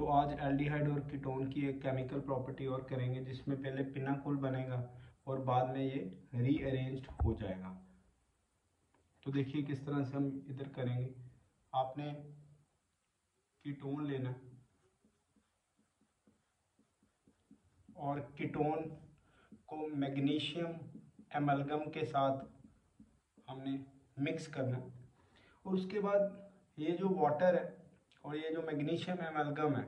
तो आज एल्डिहाइड और कीटोन की एक केमिकल प्रॉपर्टी और करेंगे, जिसमें पहले पिनाकोल बनेगा और बाद में ये रीअरेंज्ड हो जाएगा। तो देखिए किस तरह से हम इधर करेंगे। आपने कीटोन लेना और कीटोन को मैग्नीशियम एमलगम के साथ हमने मिक्स करना और उसके बाद ये जो वाटर है और ये जो मैग्नीशियम एमलगम है,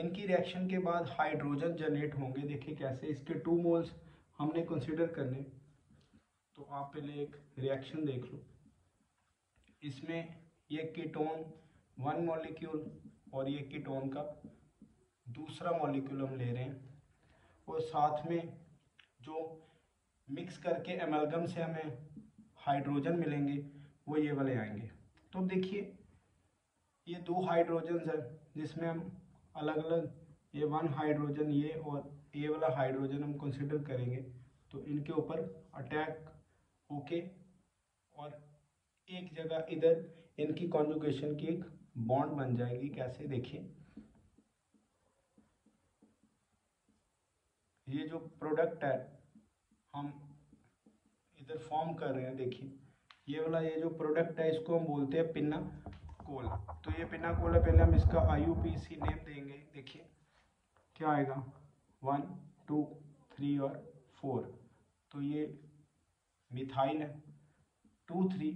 इनकी रिएक्शन के बाद हाइड्रोजन जनरेट होंगे। देखिए कैसे इसके 2 मोल्स हमने कंसीडर करने। तो आप पहले एक रिएक्शन देख लो, इसमें ये कीटोन 1 मॉलिक्यूल और ये कीटोन का दूसरा मॉलिक्यूल हम ले रहे हैं और साथ में जो मिक्स करके एमलगम से हमें हाइड्रोजन मिलेंगे वो ये वाले आएंगे। तो देखिए ये 2 हाइड्रोजन्स हैं जिसमें हम अलग अलग ये 1 हाइड्रोजन ये और ये वाला हाइड्रोजन हम कंसीडर करेंगे। तो इनके ऊपर अटैक होके और एक जगह इधर इनकी कॉन्जुगेशन की एक बॉन्ड बन जाएगी। कैसे देखिए, ये जो प्रोडक्ट है हम इधर फॉर्म कर रहे हैं। देखिए ये वाला ये जो प्रोडक्ट है इसको हम बोलते हैं पिनाकोल। तो ये पिनाकोल है, पहले हम इसका IUPAC नेम देंगे। देखिए क्या आएगा 1, 2, 3 और 4। तो ये मिथाइल है 2,3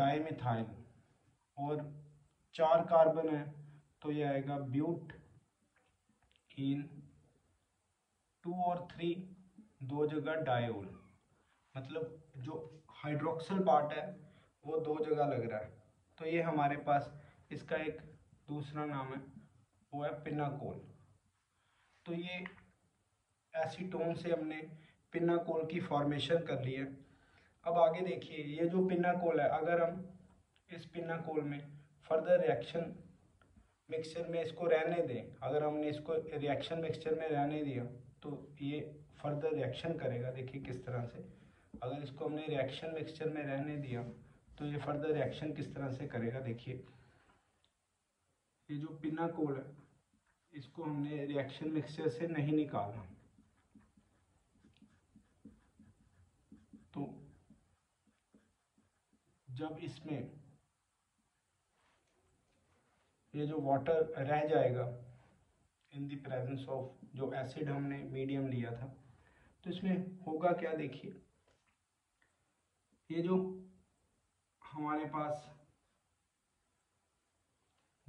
डाईमिथाइल और 4 कार्बन है। तो ये आएगा ब्यूट इन 2 और 3 2 जगह डायोल, मतलब जो हाइड्रोक्सिल पार्ट है वो 2 जगह लग रहा है। तो ये हमारे पास इसका एक दूसरा नाम है, वो है पिनाकोल। तो ये एसीटोन से हमने पिनाकोल की फॉर्मेशन कर ली है। अब आगे देखिए ये जो पिनाकोल है, अगर हम इस पिनाकोल में फर्दर रिएक्शन मिक्सचर में इसको रहने दें, अगर हमने इसको रिएक्शन मिक्सचर में रहने दिया तो ये फर्दर रिएक्शन करेगा। देखिए किस तरह से, अगर इसको हमने रिएक्शन मिक्सचर में रहने दिया तो ये फर्दर रिएक्शन किस तरह से करेगा। देखिए ये जो पिनाकोल है इसको हमने रिएक्शन मिक्सचर से नहीं निकालना। तो जब इसमें ये जो वाटर रह जाएगा इन द प्रेजेंस ऑफ जो एसिड हमने मीडियम लिया था, तो इसमें होगा क्या देखिए, ये जो हमारे पास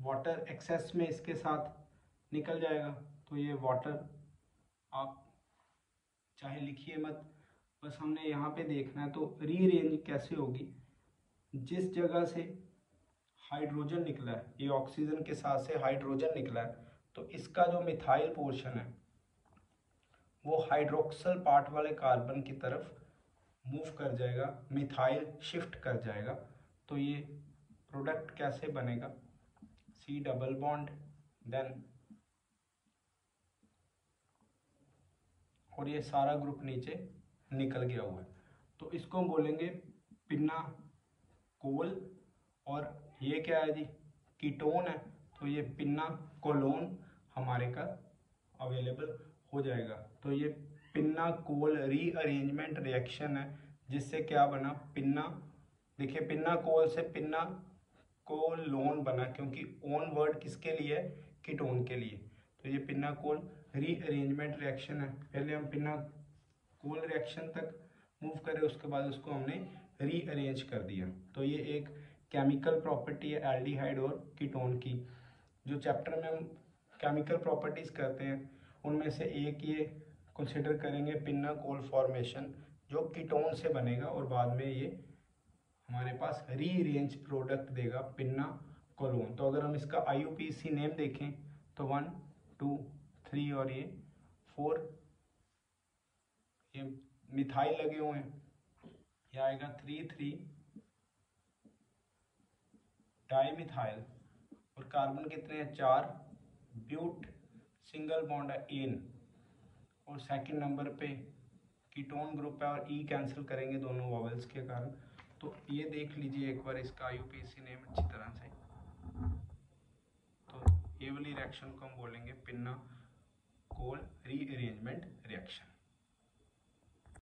वाटर एक्सेस में इसके साथ निकल जाएगा। तो ये वाटर आप चाहे लिखिए मत, बस हमने यहाँ पे देखना है। तो रीअरेंज कैसे होगी, जिस जगह से हाइड्रोजन निकला है, ये ऑक्सीजन के साथ से हाइड्रोजन निकला है, तो इसका जो मिथाइल पोर्शन है वो हाइड्रोक्सिल पार्ट वाले कार्बन की तरफ मूव कर जाएगा, मिथाइल शिफ्ट कर जाएगा। तो ये प्रोडक्ट कैसे बनेगा, C डबल बॉन्ड देन, और ये सारा ग्रुप नीचे निकल गया हुआ है। तो इसको हम बोलेंगे पिनाकोल। और ये क्या है जी, कीटोन है। तो ये पिनाकोलोन हमारे का अवेलेबल हो जाएगा। तो ये पिनाकोल रीअरेंजमेंट रिएक्शन है, जिससे क्या बना पिना, देखिए पिनाकोल से पिनाकोलोन बना, क्योंकि ओन वर्ड किसके लिए है, कीटोन के लिए। तो ये पिनाकोल रीअरेंजमेंट रिएक्शन है। पहले हम पिनाकोल रिएक्शन तक मूव करें, उसके बाद उसको हमने रीअरेंज कर दिया। तो ये एक केमिकल प्रॉपर्टी है एल्डिहाइड और कीटोन की। जो चैप्टर में हम केमिकल प्रॉपर्टीज़ करते हैं उनमें से एक ये कंसिडर करेंगे पिनाकोल फॉर्मेशन, जो कीटोन से बनेगा और बाद में ये हमारे पास रीअरेंज प्रोडक्ट देगा पिनाकोलोन। तो अगर हम इसका IUPAC नेम देखें तो 1, 2, 3 और ये 4 ये मिथाइल लगे हुए हैं। यह आएगा 3,3 डाईमिथाइल और कार्बन कितने हैं 4, ब्यूट सिंगल बॉन्ड है इन और सेकंड नंबर पे कीटोन ग्रुप है और ई कैंसिल करेंगे दोनों वॉवेल्स के कारण। तो ये देख लीजिए एक बार इसका IUPAC नेम अच्छी तरह से। रिएक्शन को हम बोलेंगे पिनाकोल रीअरेंजमेंट